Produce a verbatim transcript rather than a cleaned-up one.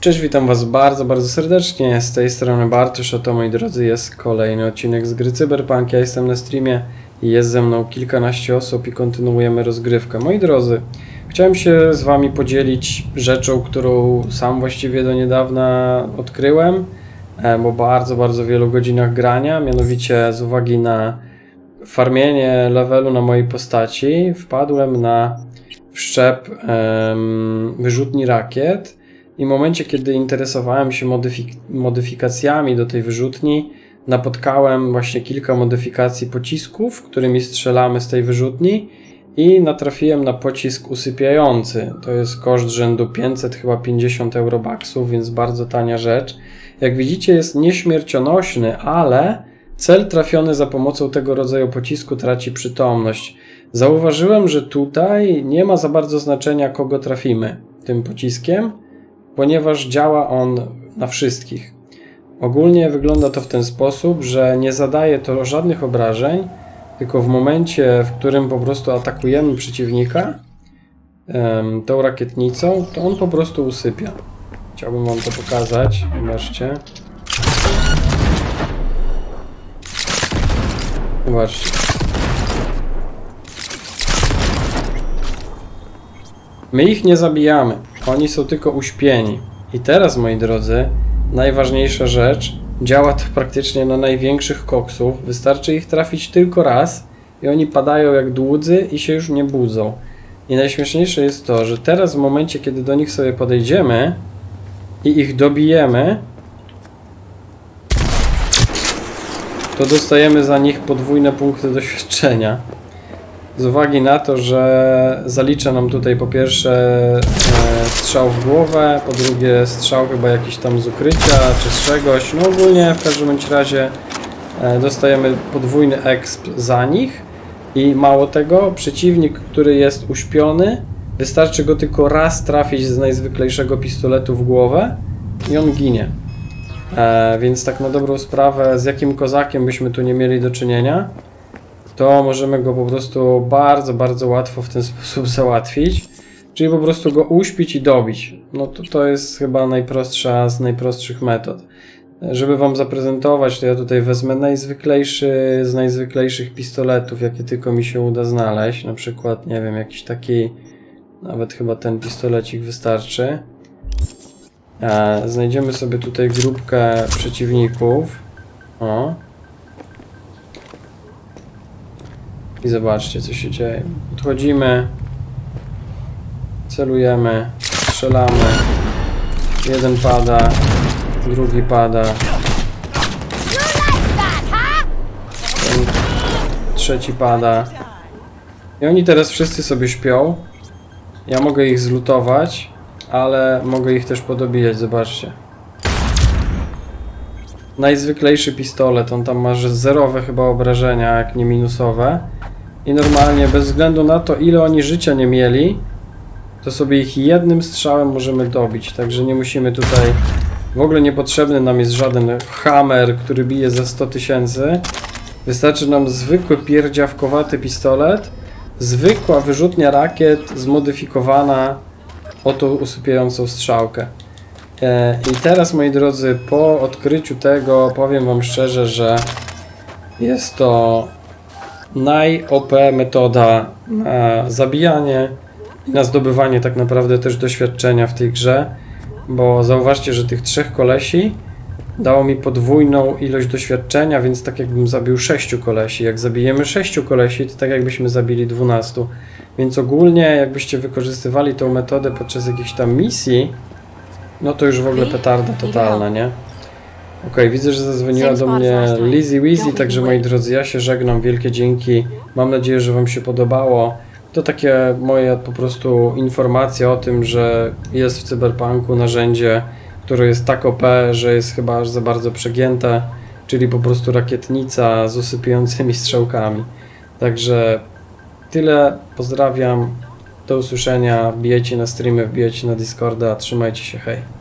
Cześć, witam was bardzo, bardzo serdecznie. Z tej strony Bartosz, oto moi drodzy jest kolejny odcinek z gry Cyberpunk. Ja jestem na streamie i jest ze mną kilkanaście osób i kontynuujemy rozgrywkę. Moi drodzy, chciałem się z wami podzielić rzeczą, którą sam właściwie do niedawna odkryłem, bo bardzo, bardzo wielu godzinach grania, mianowicie z uwagi na farmienie levelu na mojej postaci wpadłem na wszczep um, wyrzutni rakiet. I w momencie, kiedy interesowałem się modyfik modyfikacjami do tej wyrzutni, napotkałem właśnie kilka modyfikacji pocisków, którymi strzelamy z tej wyrzutni i natrafiłem na pocisk usypiający. To jest koszt rzędu pięćset, chyba pięćdziesiąt eurobaksów, więc bardzo tania rzecz. Jak widzicie, jest nieśmiercionośny, ale cel trafiony za pomocą tego rodzaju pocisku traci przytomność. Zauważyłem, że tutaj nie ma za bardzo znaczenia, kogo trafimy tym pociskiem, ponieważ działa on na wszystkich. Ogólnie wygląda to w ten sposób, że nie zadaje to żadnych obrażeń, tylko w momencie, w którym po prostu atakujemy przeciwnika um, tą rakietnicą, to on po prostu usypia. Chciałbym wam to pokazać, zobaczcie. Zobaczcie. My ich nie zabijamy. Oni są tylko uśpieni. I teraz, moi drodzy, najważniejsza rzecz, działa to praktycznie na największych koksów. Wystarczy ich trafić tylko raz i oni padają jak dłudzy i się już nie budzą. I najśmieszniejsze jest to, że teraz w momencie, kiedy do nich sobie podejdziemy i ich dobijemy, to dostajemy za nich podwójne punkty doświadczenia. Z uwagi na to, że zalicza nam tutaj po pierwsze strzał w głowę, po drugie strzał chyba jakiś tam z ukrycia czy z czegoś. No ogólnie w każdym bądź razie dostajemy podwójny exp za nich i mało tego, przeciwnik, który jest uśpiony, wystarczy go tylko raz trafić z najzwyklejszego pistoletu w głowę i on ginie. Więc tak na dobrą sprawę, z jakim kozakiem byśmy tu nie mieli do czynienia, to możemy go po prostu bardzo, bardzo łatwo w ten sposób załatwić. Czyli po prostu go uśpić i dobić. No to, to jest chyba najprostsza z najprostszych metod. Żeby wam zaprezentować, to ja tutaj wezmę najzwyklejszy z najzwyklejszych pistoletów, jakie tylko mi się uda znaleźć. Na przykład, nie wiem, jakiś taki, nawet chyba ten pistolecik wystarczy. E, znajdziemy sobie tutaj grupkę przeciwników. O. I zobaczcie, co się dzieje. Podchodzimy. Celujemy, strzelamy, jeden pada, drugi pada, ten trzeci pada i oni teraz wszyscy sobie śpią. Ja mogę ich zlutować, ale mogę ich też podobijać, zobaczcie. Najzwyklejszy pistolet, on tam ma zerowe chyba obrażenia, jak nie minusowe i normalnie bez względu na to, ile oni życia nie mieli, to sobie ich jednym strzałem możemy dobić, także nie musimy tutaj, w ogóle niepotrzebny nam jest żaden hammer, który bije za sto tysięcy. Wystarczy nam zwykły pierdziawkowaty pistolet, zwykła wyrzutnia rakiet zmodyfikowana o tą usypiającą strzałkę. I teraz, moi drodzy, po odkryciu tego powiem wam szczerze, że jest to naj O P metoda na zabijanie, na zdobywanie tak naprawdę też doświadczenia w tej grze, bo zauważcie, że tych trzech kolesi dało mi podwójną ilość doświadczenia, więc tak jakbym zabił sześciu kolesi. Jak zabijemy sześciu kolesi, to tak jakbyśmy zabili dwunastu. Więc ogólnie jakbyście wykorzystywali tą metodę podczas jakichś tam misji, no to już w ogóle petarda totalna, nie? Okej, okay, widzę, że zadzwoniła do mnie Lizzy Weezy, także moi drodzy, ja się żegnam, wielkie dzięki, mam nadzieję, że wam się podobało. To takie moje po prostu informacje o tym, że jest w Cyberpunku narzędzie, które jest tak O P, że jest chyba aż za bardzo przegięte, czyli po prostu rakietnica z usypiającymi strzałkami. Także tyle, pozdrawiam, do usłyszenia, wbijajcie na streamy, wbijajcie na Discorda, trzymajcie się, hej.